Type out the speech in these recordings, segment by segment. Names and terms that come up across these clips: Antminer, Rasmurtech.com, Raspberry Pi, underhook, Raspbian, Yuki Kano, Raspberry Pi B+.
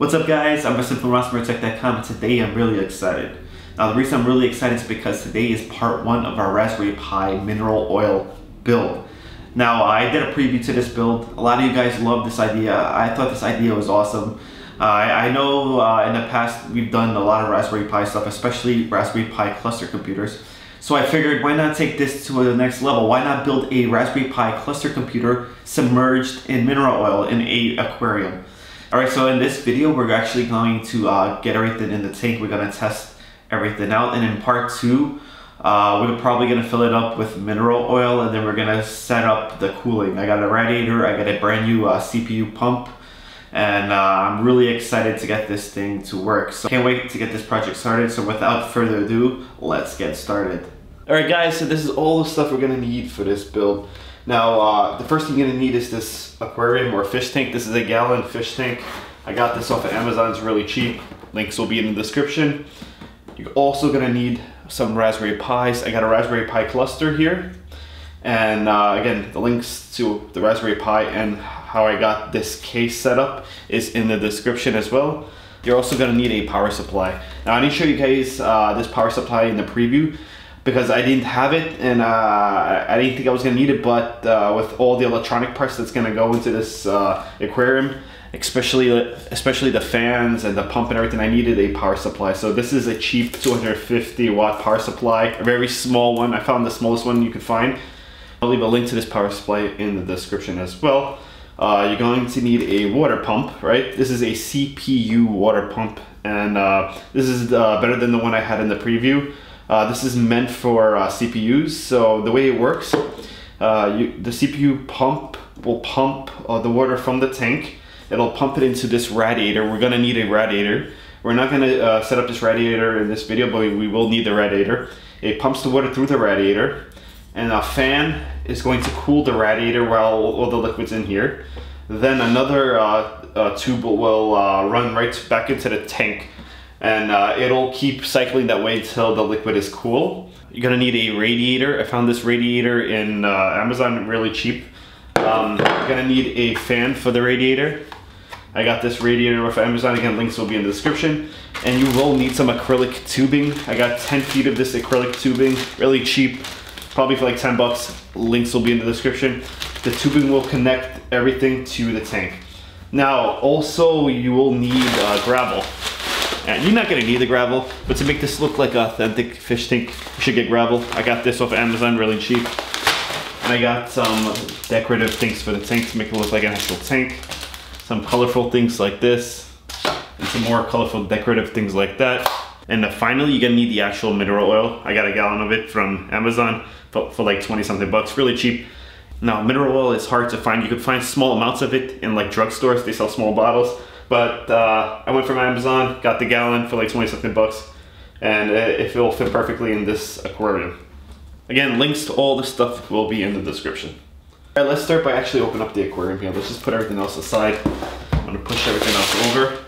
What's up guys, I'm Rustin from Rasmurtech.com, and today I'm really excited. Now the reason I'm really excited is because today is part one of our Raspberry Pi mineral oil build. Now I did a preview to this build. A lot of you guys love this idea. I thought this idea was awesome. I know in the past we've done a lot of Raspberry Pi stuff, especially Raspberry Pi cluster computers. So I figured, why not take this to the next level? Why not build a Raspberry Pi cluster computer submerged in mineral oil in an aquarium? Alright, so in this video, we're actually going to get everything in the tank. We're going to test everything out. And in part two, we're probably going to fill it up with mineral oil, and then we're going to set up the cooling. I got a radiator, I got a brand new CPU pump, and I'm really excited to get this thing to work. So can't wait to get this project started. So without further ado, let's get started. Alright guys, so this is all the stuff we're going to need for this build. Now, the first thing you're going to need is this aquarium or fish tank. This is a gallon fish tank. I got this off of Amazon. It's really cheap. Links will be in the description. You're also going to need some Raspberry Pis. I got a Raspberry Pi cluster here. And again, the links to the Raspberry Pi and how I got this case set up is in the description as well. You're also going to need a power supply. Now, I need to show you guys this power supply in the preview, because I didn't have it, and I didn't think I was going to need it, but with all the electronic parts that's going to go into this aquarium, especially the fans and the pump and everything, I needed a power supply. So this is a cheap 250 watt power supply, a very small one. I found the smallest one you could find. I'll leave a link to this power supply in the description as well. You're going to need a water pump, right? This is a CPU water pump, and this is better than the one I had in the preview. This is meant for CPUs, so the way it works, the CPU pump will pump the water from the tank. It'll pump it into this radiator. We're going to need a radiator. We're not going to set up this radiator in this video, but we will need the radiator. It pumps the water through the radiator, and a fan is going to cool the radiator while all the liquid's in here. Then another tube will run right back into the tank, and it'll keep cycling that way till the liquid is cool. You're gonna need a radiator. I found this radiator in Amazon, really cheap. You're gonna need a fan for the radiator. I got this radiator off Amazon. Again, links will be in the description. And you will need some acrylic tubing. I got 10 feet of this acrylic tubing, really cheap, probably for like 10 bucks. Links will be in the description. The tubing will connect everything to the tank. Now, also you will need gravel. And you're not going to need the gravel, but to make this look like an authentic fish tank, you should get gravel. I got this off Amazon, really cheap. And I got some decorative things for the tank to make it look like an actual tank. Some colorful things like this, and some more colorful decorative things like that. And finally, you're going to need the actual mineral oil. I got a gallon of it from Amazon for like 20-something bucks, really cheap. Now, mineral oil is hard to find. You could find small amounts of it in like drugstores. They sell small bottles. But I went from Amazon, got the gallon for like 20-something bucks, and it will fit perfectly in this aquarium. Again, links to all this stuff will be in the description. All right, let's start by actually opening up the aquarium here. Let's just put everything else aside. I'm gonna push everything else over,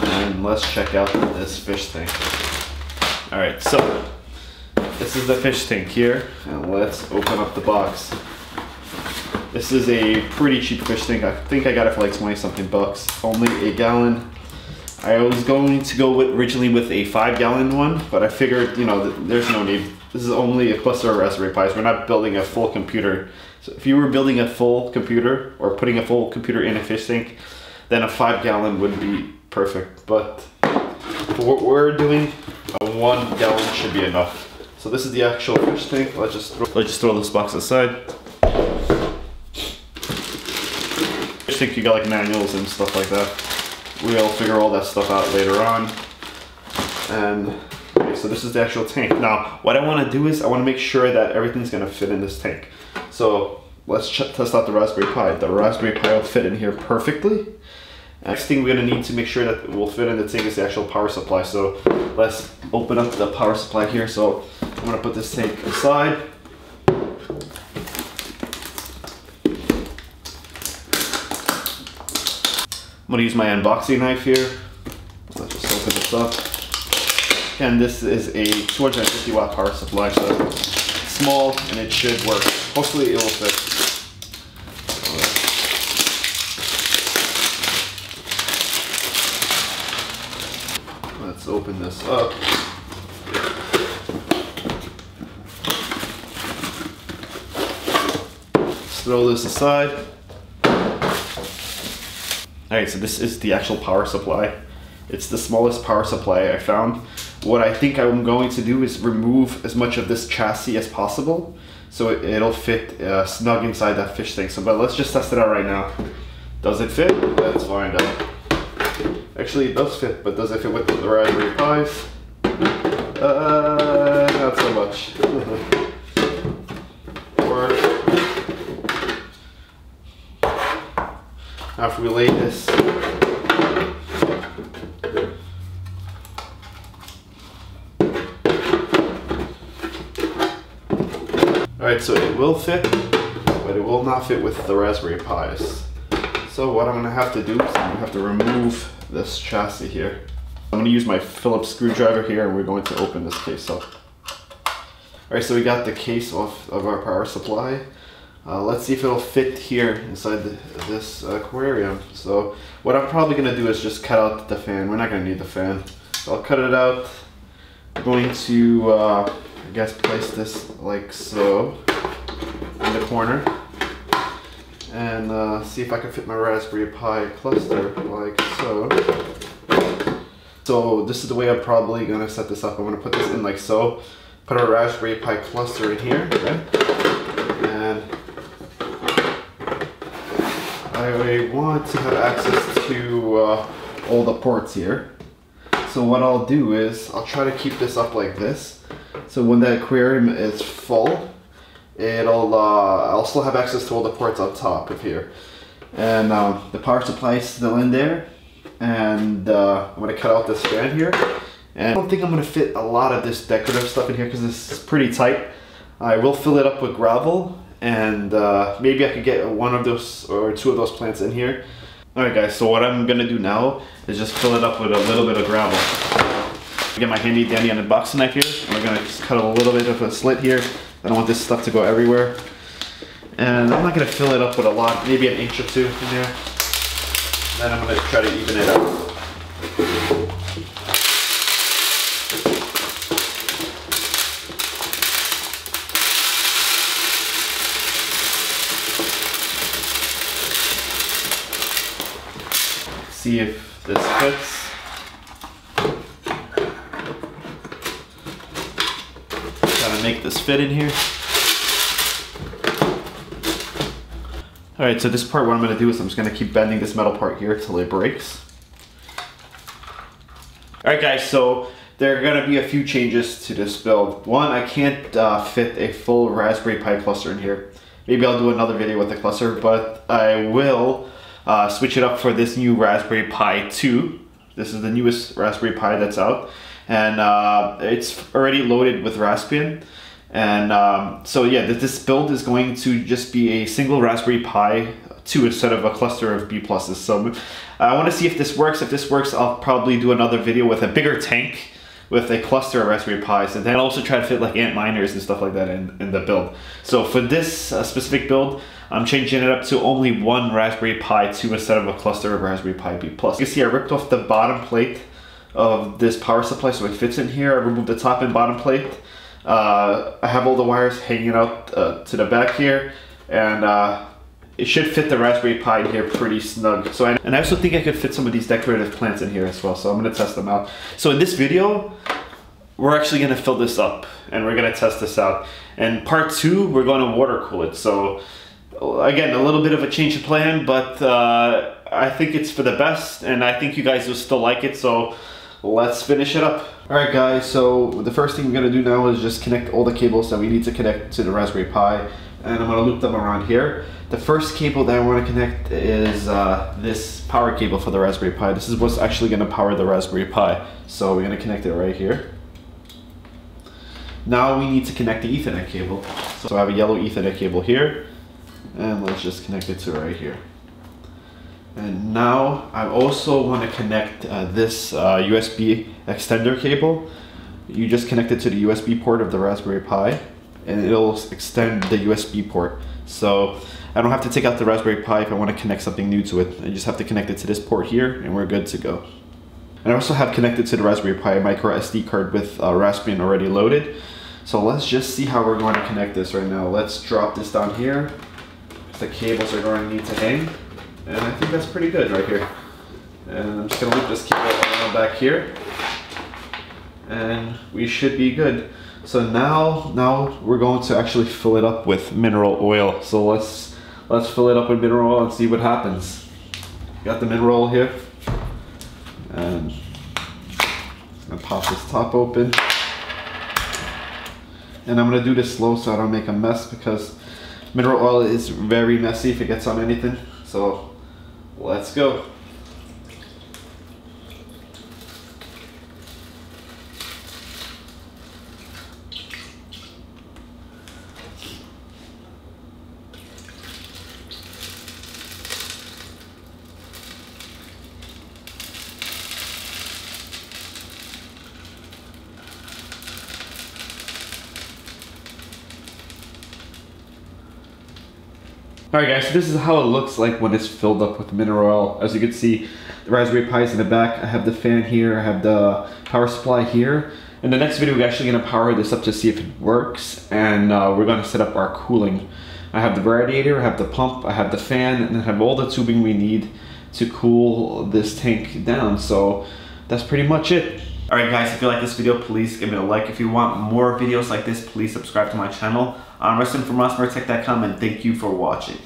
and let's check out this fish tank. All right, so this is the fish tank here, and let's open up the box. This is a pretty cheap fish tank. I think I got it for like 20-something bucks. Only a gallon. I was going to go with, originally with a 5-gallon one, but I figured, you know, there's no need. This is only a cluster of Raspberry Pis. We're not building a full computer. So if you were building a full computer or putting a full computer in a fish tank, then a 5-gallon would be perfect. But for what we're doing, a 1-gallon should be enough. So this is the actual fish tank. Let's just throw this box aside. I think you got like manuals and stuff like that. We'll figure all that stuff out later on. And okay, so this is the actual tank. Now, what I want to do is I want to make sure that everything's going to fit in this tank. So let's test out the Raspberry Pi. The Raspberry Pi will fit in here perfectly. Next thing we're going to need to make sure that it will fit in the tank is the actual power supply. So let's open up the power supply here. So I'm going to put this tank aside. I'm gonna use my unboxing knife here. Let's just open this up. And this is a 250 watt power supply, so it's small and it should work. Hopefully it will fit. Let's open this up. Let's throw this aside. All right, so this is the actual power supply. It's the smallest power supply I found. What I think I'm going to do is remove as much of this chassis as possible, so it'll fit snug inside that fish tank. So, but let's just test it out right now. Does it fit? Let's find out. Actually, it does fit, but does it fit with the Raspberry Pis? Not so much. Or after we lay this. Alright, so it will fit, but it will not fit with the Raspberry Pis. So what I'm going to have to do is I'm going to have to remove this chassis here. I'm going to use my Phillips screwdriver here, and we're going to open this case up. Alright, so we got the case off of our power supply. Let's see if it'll fit here inside this aquarium. So what I'm probably going to do is just cut out the fan. We're not going to need the fan. So I'll cut it out. I'm going to... I guess place this like so in the corner and see if I can fit my Raspberry Pi cluster like so. So this is the way I'm probably going to set this up. I'm going to put this in like so, put a Raspberry Pi cluster in here, right? And I want to have access to all the ports here. So what I'll do is I'll try to keep this up like this. So when the aquarium is full, it'll I'll still have access to all the ports on top of here. And the power supply is still in there. And I'm gonna cut out this fan here. And I don't think I'm gonna fit a lot of this decorative stuff in here because this is pretty tight. I will fill it up with gravel, and maybe I could get one of those or two of those plants in here. All right, guys. So what I'm gonna do now is just fill it up with a little bit of gravel. Get my handy dandy unboxing knife here. And we're gonna just cut a little bit of a slit here. I don't want this stuff to go everywhere. And I'm not gonna fill it up with a lot, maybe an inch or two in there. Then I'm gonna try to even it up. See if this fits. Make this fit in here. All right, so this part, what I'm gonna do is I'm just gonna keep bending this metal part here till it breaks. All right, guys, so there are gonna be a few changes to this build. One, I can't fit a full Raspberry Pi cluster in here. Maybe I'll do another video with the cluster, but I will switch it up for this new Raspberry Pi 2. This is the newest Raspberry Pi that's out. And it's already loaded with Raspbian, and so yeah, this build is going to just be a single Raspberry Pi 2 instead of a cluster of B+s. So I want to see if this works. If this works, I'll probably do another video with a bigger tank with a cluster of Raspberry Pis, and then I'll also try to fit like Antminers and stuff like that in the build. So for this specific build, I'm changing it up to only one Raspberry Pi 2 instead of a cluster of Raspberry Pi B+. You can see I ripped off the bottom plate of this power supply so it fits in here. I removed the top and bottom plate. I have all the wires hanging out to the back here, and it should fit the Raspberry Pi in here pretty snug. So I also think I could fit some of these decorative plants in here as well, so I'm gonna test them out. So in this video, we're actually gonna fill this up and we're gonna test this out. And part 2, we're gonna water cool it. So again, a little bit of a change of plan, but I think it's for the best, and I think you guys will still like it, so let's finish it up. All right, guys, so the first thing we're gonna do now is just connect all the cables that we need to connect to the Raspberry Pi, and I'm gonna loop them around here. The first cable that I wanna connect is this power cable for the Raspberry Pi. This is what's actually gonna power the Raspberry Pi. So we're gonna connect it right here. Now we need to connect the Ethernet cable. So I have a yellow Ethernet cable here, and let's just connect it to right here. And now I also want to connect this USB extender cable. You just connect it to the USB port of the Raspberry Pi, and it'll extend the USB port. So I don't have to take out the Raspberry Pi if I want to connect something new to it. I just have to connect it to this port here, and we're good to go. And I also have connected to the Raspberry Pi a micro SD card with Raspbian already loaded. So let's just see how we're going to connect this right now. Let's drop this down here. The cables are going to need to hang. And I think that's pretty good right here. And I'm just going to loop this cable around back here. And we should be good. So now we're going to actually fill it up with mineral oil. So let's fill it up with mineral oil and see what happens. Got the mineral oil here. And I'm going to pop this top open. And I'm going to do this slow so I don't make a mess, because mineral oil is very messy if it gets on anything. So let's go. Alright guys, so this is how it looks like when it's filled up with mineral oil. As you can see, the Raspberry Pi is in the back, I have the fan here, I have the power supply here. In the next video, we're actually going to power this up to see if it works, and we're going to set up our cooling. I have the radiator, I have the pump, I have the fan, and I have all the tubing we need to cool this tank down. So that's pretty much it. Alright guys, if you like this video, please give it a like. If you want more videos like this, please subscribe to my channel. I'm Rustin from Rasmurtech.com, and thank you for watching.